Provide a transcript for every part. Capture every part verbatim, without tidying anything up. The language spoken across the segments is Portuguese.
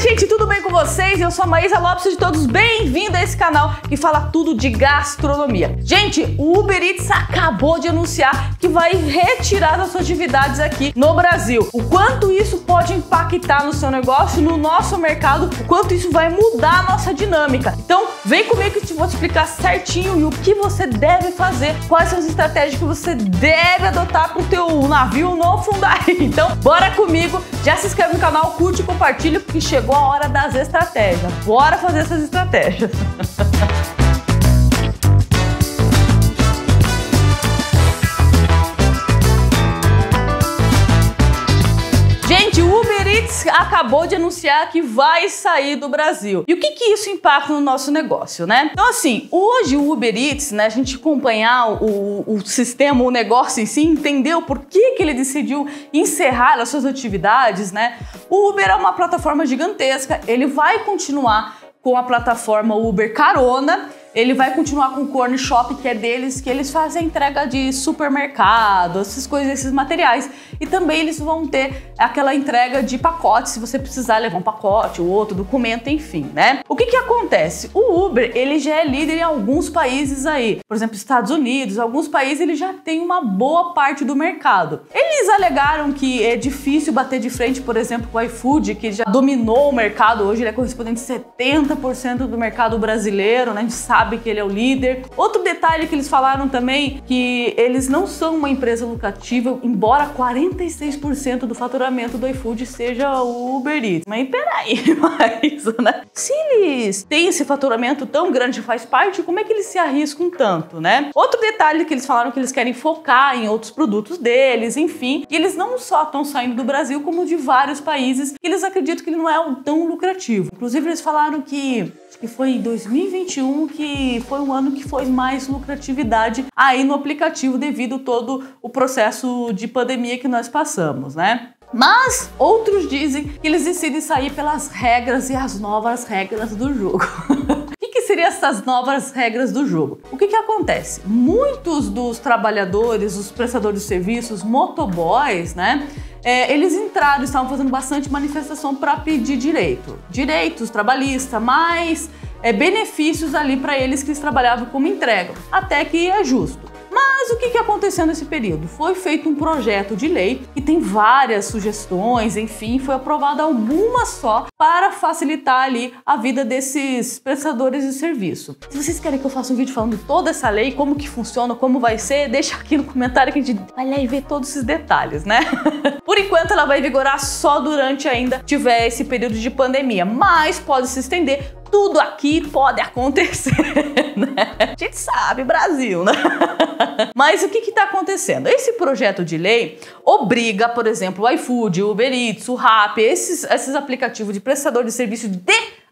Olá, gente, tudo bem com vocês? Eu sou a Maísa Lopes, de todos bem-vindos a esse canal que fala tudo de gastronomia. Gente, o Uber Eats acabou de anunciar que vai retirar as suas atividades aqui no Brasil. O quanto isso pode impactar no seu negócio, no nosso mercado, o quanto isso vai mudar a nossa dinâmica. Então, vem comigo que eu vou te explicar certinho e o que você deve fazer, quais são as estratégias que você deve adotar para o teu navio não afundar. Então, bora comigo, já se inscreve no canal, curte e compartilha, porque chegou a hora das estratégias. Bora fazer essas estratégias. Gente, o Uber Eats acabou de anunciar que vai sair do Brasil. E o que que isso impacta no nosso negócio, né? Então, assim, hoje o Uber Eats, né, a gente acompanhar o, o sistema, o negócio em si, entendeu por que que ele decidiu encerrar as suas atividades, né? O Uber é uma plataforma gigantesca, ele vai continuar com a plataforma Uber Carona, ele vai continuar com o Cornershop, que é deles, que eles fazem entrega de supermercado, essas coisas, esses materiais. E também eles vão ter aquela entrega de pacote, se você precisar levar um pacote, o outro, documento, enfim, né? O que que acontece? O Uber, ele já é líder em alguns países aí. Por exemplo, Estados Unidos, alguns países, ele já tem uma boa parte do mercado. Eles alegaram que é difícil bater de frente, por exemplo, com o iFood, que já dominou o mercado. Hoje ele é correspondente a setenta por cento do mercado brasileiro, né? A gente sabe que ele é o líder. Outro detalhe que eles falaram também, que eles não são uma empresa lucrativa, embora quarenta e seis por cento do faturamento do iFood seja o Uber Eats. Mas peraí, mas, né? Se eles têm esse faturamento tão grande, faz parte, como é que eles se arriscam tanto, né? Outro detalhe que eles falaram que eles querem focar em outros produtos deles, enfim, e eles não só estão saindo do Brasil, como de vários países, que eles acreditam que ele não é tão lucrativo. Inclusive, eles falaram que que foi em dois mil e vinte e um que foi um ano que foi mais lucratividade aí no aplicativo devido todo o processo de pandemia que nós passamos, né? Mas outros dizem que eles decidem sair pelas regras e as novas regras do jogo. Seriam essas novas regras do jogo. O que que acontece? Muitos dos trabalhadores, os prestadores de serviços, motoboys, né? É, eles entraram, estavam fazendo bastante manifestação para pedir direito, direitos trabalhistas, mais é, benefícios ali para eles que trabalhavam como entrega, até que é justo. Mas o que que aconteceu nesse período? Foi feito um projeto de lei que tem várias sugestões, enfim, foi aprovada alguma só para facilitar ali a vida desses prestadores de serviço. Se vocês querem que eu faça um vídeo falando toda essa lei, como que funciona, como vai ser, deixa aqui no comentário que a gente vai lá e vê todos esses detalhes, né? Por enquanto ela vai vigorar só durante ainda tiver esse período de pandemia, mas pode se estender. Tudo aqui pode acontecer, né? A gente sabe, Brasil, né? Mas o que que tá acontecendo? Esse projeto de lei obriga, por exemplo, o iFood, o Uber Eats, o Rappi, esses, esses aplicativos de prestador de serviço de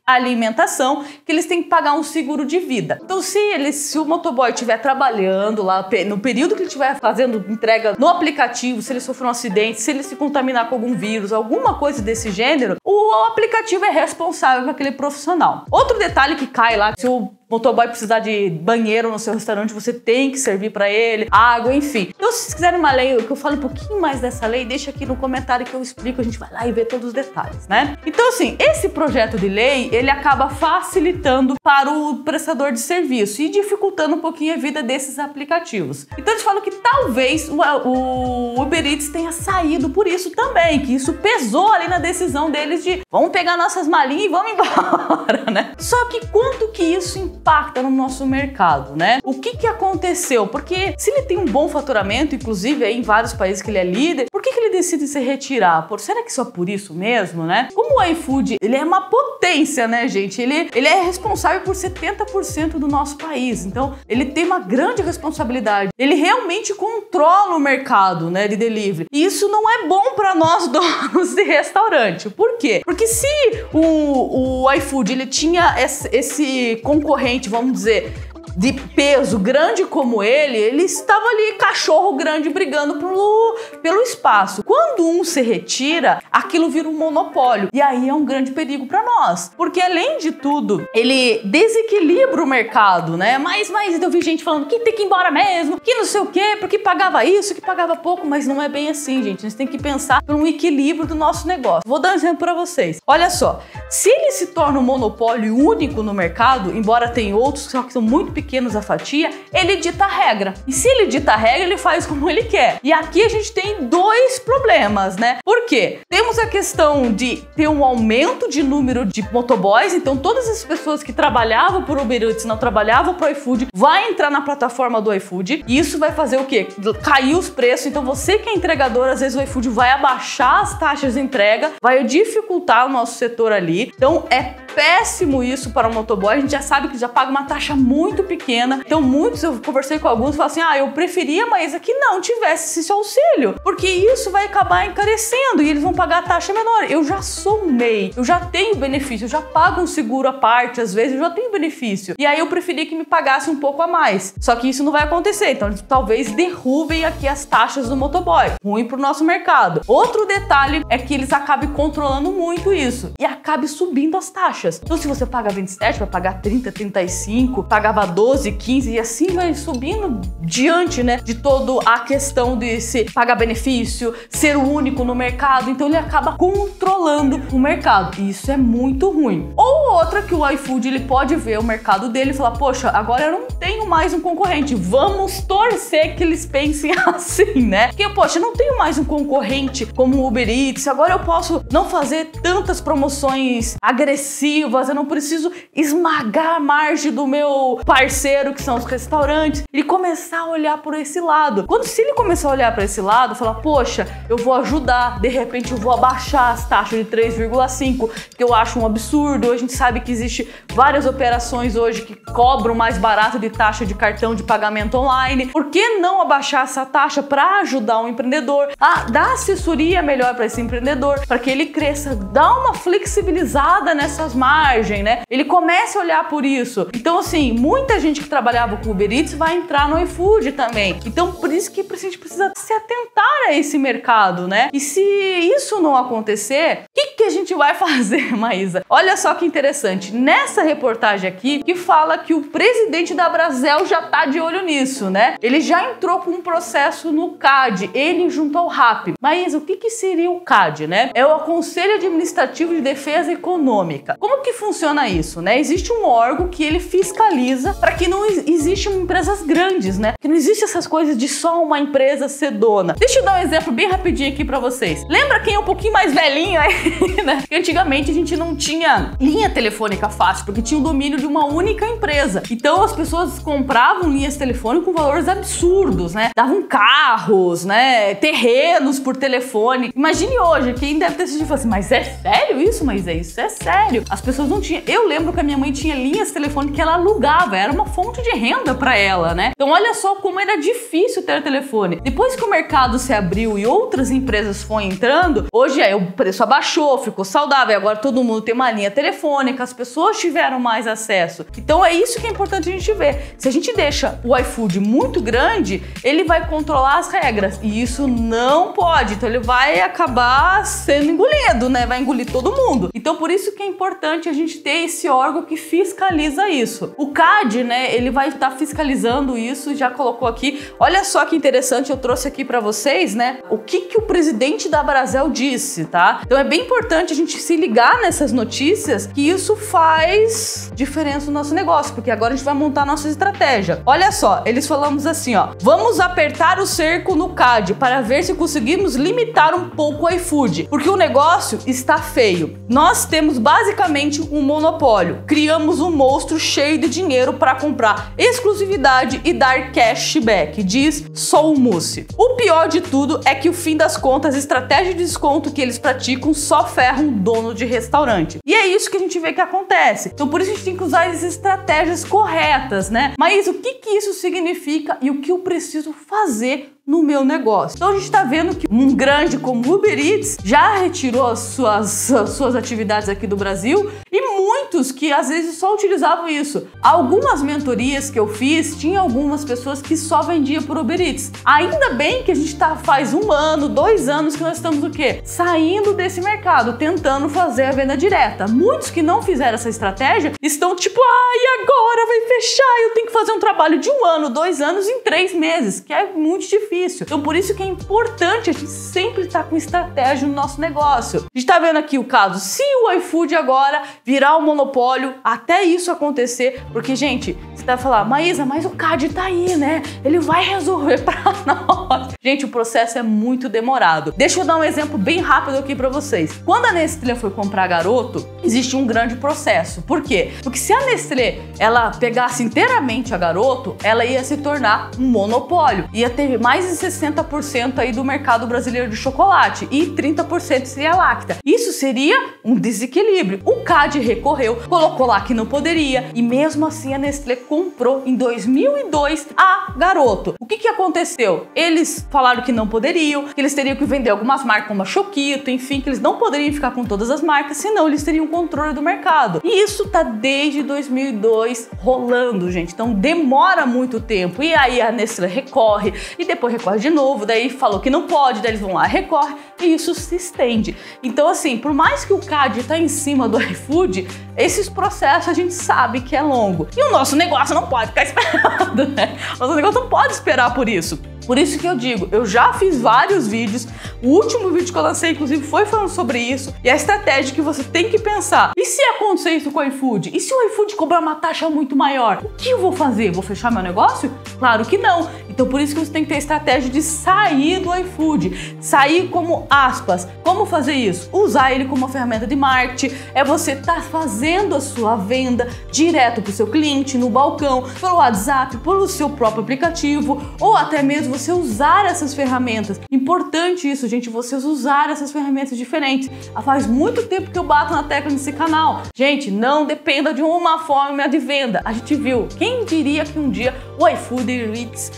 alimentação, que eles têm que pagar um seguro de vida. Então, se ele, se o motoboy estiver trabalhando lá, no período que ele estiver fazendo entrega no aplicativo, se ele sofrer um acidente, se ele se contaminar com algum vírus, alguma coisa desse gênero, o aplicativo é responsável por aquele profissional. Outro detalhe que cai lá, se o motoboy precisar de banheiro no seu restaurante, você tem que servir para ele, água, enfim. Então, se vocês quiserem uma lei, que eu falo um pouquinho mais dessa lei, deixa aqui no comentário que eu explico, a gente vai lá e vê todos os detalhes, né? Então, assim, esse projeto de lei, ele acaba facilitando para o prestador de serviço e dificultando um pouquinho a vida desses aplicativos. Então, eu te falo que talvez o, o Uber Eats tenha saído por isso também, que isso pesou ali na decisão deles de vamos pegar nossas malinhas e vamos embora, né? Só que quanto que isso impacta no nosso mercado, né? O que que aconteceu? Porque se ele tem um bom faturamento, inclusive aí em vários países que ele é líder, por que que ele decide se retirar? Por, será que só por isso mesmo, né? Como o iFood, ele é uma potência, né, gente? Ele, ele é responsável por setenta por cento do nosso país, então ele tem uma grande responsabilidade. Ele realmente controla o mercado, né, de delivery. E isso não é bom para nós donos de restaurante. Por quê? Porque se o, o iFood, ele tinha esse, esse concorrente, vamos dizer, de peso grande como ele, ele estava ali, cachorro grande, brigando pelo, pelo espaço. Quando um se retira, aquilo vira um monopólio. E aí é um grande perigo para nós. Porque, além de tudo, ele desequilibra o mercado, né? Mas, mas eu vi gente falando que tem que ir embora mesmo, que não sei o quê, porque pagava isso, que pagava pouco, mas não é bem assim, gente. A gente tem que pensar por um equilíbrio do nosso negócio. Vou dar um exemplo para vocês. Olha só, Se ele se torna um monopólio único no mercado, embora tenha outros só que são muito pequenos a fatia, ele dita a regra. E se ele dita a regra, ele faz como ele quer. E aqui a gente tem dois problemas, né? Por quê? Temos a questão de ter um aumento de número de motoboys, então todas as pessoas que trabalhavam por Uber Eats, não trabalhavam para o iFood, vai entrar na plataforma do iFood, e isso vai fazer o quê? Cair os preços. Então você que é entregador, às vezes o iFood vai abaixar as taxas de entrega, vai dificultar o nosso setor ali. Então é péssimo isso para o motoboy. A gente já sabe que já paga uma taxa muito pequena. Então muitos, eu conversei com alguns, falam assim, ah, eu preferia, Maísa, que não tivesse esse auxílio, porque isso vai acabar encarecendo e eles vão pagar a taxa menor. Eu já sou um MEI, eu já tenho benefício, eu já pago um seguro à parte, às vezes eu já tenho benefício. E aí eu preferia que me pagasse um pouco a mais. Só que isso não vai acontecer, então eles talvez derrubem aqui as taxas do motoboy. Ruim para o nosso mercado. Outro detalhe é que eles acabem controlando muito isso e acabem subindo as taxas. Então se você paga vinte e sete, vai pagar trinta, trinta e cinco, pagava doze, quinze e assim vai subindo diante, né, de toda a questão desse pagar benefício, ser o único no mercado. Então ele acaba controlando o mercado e isso é muito ruim. Ou outra que o iFood ele pode ver o mercado dele e falar, poxa, agora eu não tenho mais um concorrente, vamos torcer que eles pensem assim, né? Porque, poxa, eu não tenho mais um concorrente como o Uber Eats, agora eu posso não fazer tantas promoções agressivas, eu não preciso esmagar a margem do meu parceiro, que são os restaurantes, e começar a olhar por esse lado. Quando se ele começar a olhar para esse lado, falar, poxa, eu vou ajudar, de repente eu vou abaixar as taxas de três vírgula cinco, que eu acho um absurdo. A gente sabe que existe várias operações hoje que cobram mais barato de taxa de cartão de pagamento online. Por que não abaixar essa taxa para ajudar um empreendedor, a dar assessoria melhor para esse empreendedor, para que ele cresça, dá uma flexibilizada nessas margens, margem, né? Ele começa a olhar por isso. Então, assim, muita gente que trabalhava com Uber Eats vai entrar no iFood também. Então, por isso que a gente precisa se atentar a esse mercado, né? E se isso não acontecer, o que, que a gente vai fazer, Maísa? Olha só que interessante. Nessa reportagem aqui, que fala que o presidente da Brasil já tá de olho nisso, né? Ele já entrou com um processo no CADE, ele junto ao Rappi. Maísa, o que, que seria o CADE, né? É o Conselho Administrativo de Defesa Econômica. Como que funciona isso, né? Existe um órgão que ele fiscaliza para que não existam empresas grandes, né? Que não existe essas coisas de só uma empresa ser dona. Deixa eu dar um exemplo bem rapidinho aqui para vocês. Lembra quem é um pouquinho mais velhinho aí, né? Que antigamente a gente não tinha linha telefônica fácil, porque tinha o domínio de uma única empresa. Então as pessoas compravam linhas telefônicas com valores absurdos, né? Davam carros, né? Terrenos por telefone. Imagine hoje, quem deve ter assistido e assim, mas é sério isso? Mas é isso, é sério. As pessoas não tinham. Eu lembro que a minha mãe tinha linhas telefônicas que ela alugava, era uma fonte de renda para ela, né? Então olha só como era difícil ter telefone. Depois que o mercado se abriu e outras empresas foram entrando, hoje é, o preço abaixou, ficou saudável, agora todo mundo tem uma linha telefônica, as pessoas tiveram mais acesso. Então é isso que é importante a gente ver. Se a gente deixa o iFood muito grande, ele vai controlar as regras e isso não pode. Então ele vai acabar sendo engolido, né? Vai engolir todo mundo. Então por isso que é importante a gente ter esse órgão que fiscaliza isso. O CADE, né, ele vai estar fiscalizando isso, já colocou aqui. Olha só que interessante, eu trouxe aqui para vocês, né, o que que o presidente da Brasil disse, tá? Então é bem importante a gente se ligar nessas notícias, que isso faz diferença no nosso negócio, porque agora a gente vai montar a nossa estratégia. Olha só, eles falamos assim, ó, vamos apertar o cerco no CADE para ver se conseguimos limitar um pouco o iFood, porque o negócio está feio. Nós temos basicamente um monopólio. Criamos um monstro cheio de dinheiro para comprar exclusividade e dar cashback, diz Soumusse. O pior de tudo é que, no fim das contas, a estratégia de desconto que eles praticam só ferra um dono de restaurante. E é isso que a gente vê que acontece. Então, por isso a gente tem que usar as estratégias corretas, né? Mas o que que isso significa e o que eu preciso fazer no meu negócio? Então a gente tá vendo que um grande como o Uber Eats já retirou as suas, as suas atividades aqui do Brasil e muitos que às vezes só utilizavam isso. Algumas mentorias que eu fiz, tinha algumas pessoas que só vendiam por Uber Eats. Ainda bem que a gente tá faz um ano, dois anos que nós estamos o quê? Saindo desse mercado, tentando fazer a venda direta. Muitos que não fizeram essa estratégia estão tipo, ai, agora vai fechar, eu tenho que fazer um trabalho de um ano, dois anos em três meses, que é muito difícil. Então por isso que é importante a gente sempre estar com estratégia no nosso negócio. A gente tá vendo aqui o caso, se o iFood agora virar um monopólio, até isso acontecer, porque, gente, você vai falar, Maísa, mas o CADE tá aí, né? Ele vai resolver pra nós. Gente, o processo é muito demorado. Deixa eu dar um exemplo bem rápido aqui pra vocês. Quando a Nestlé foi comprar a Garoto, existe um grande processo. Por quê? Porque se a Nestlé, ela pegasse inteiramente a Garoto, ela ia se tornar um monopólio. Ia ter mais de sessenta por cento aí do mercado brasileiro de chocolate e trinta por cento seria láctea. Isso seria um desequilíbrio. O CADE recorreu, colocou lá que não poderia e mesmo assim a Nestlé comprou em dois mil e dois a Garoto. O que que aconteceu? Eles falaram que não poderiam, que eles teriam que vender algumas marcas como a Chokito, enfim, que eles não poderiam ficar com todas as marcas, senão eles teriam controle do mercado. E isso tá desde dois mil e dois rolando, gente. Então demora muito tempo. E aí a Nestlé recorre e depois recorre de novo, daí falou que não pode, daí eles vão lá, recorre e isso se estende. Então assim, por mais que o CADE tá em cima do iFood, esses processos a gente sabe que é longo. E o nosso negócio não pode ficar esperando, né? O nosso negócio não pode esperar por isso. Por isso que eu digo, eu já fiz vários vídeos, o último vídeo que eu lancei, inclusive, foi falando sobre isso, e a estratégia que você tem que pensar. E se acontecer isso com o iFood? E se o iFood cobrar uma taxa muito maior? O que eu vou fazer? Vou fechar meu negócio? Claro que não. Então por isso que você tem que ter a estratégia de sair do iFood, sair como aspas. Como fazer isso? Usar ele como uma ferramenta de marketing, é você estar fazendo a sua venda direto para o seu cliente, no balcão, pelo WhatsApp, pelo seu próprio aplicativo, ou até mesmo você usar essas ferramentas. Importante isso, gente, vocês usar essas ferramentas diferentes. Faz muito tempo que eu bato na tecla nesse canal. Gente, não dependa de uma forma de venda. A gente viu, quem diria que um dia o iFood e o Eats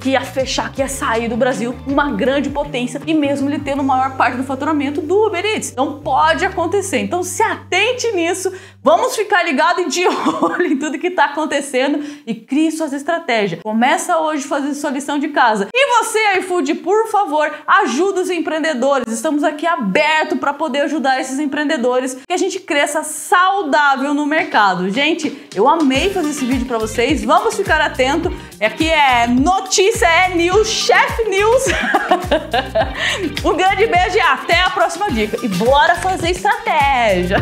que ia fechar, que ia sair do Brasil, uma grande potência, e mesmo ele tendo a maior parte do faturamento do Uber Eats. Então pode acontecer, então se atente nisso, vamos ficar ligado e de olho em tudo que está acontecendo e crie suas estratégias. Começa hoje fazendo sua lição de casa. E você, iFood, por favor, ajuda os empreendedores, estamos aqui abertos para poder ajudar esses empreendedores, que a gente cresça saudável no mercado. Gente, eu amei fazer esse vídeo para vocês, vamos ficar atento, aqui é notícia, é news, chef news. Um grande beijo e até a próxima dica. E bora fazer estratégia.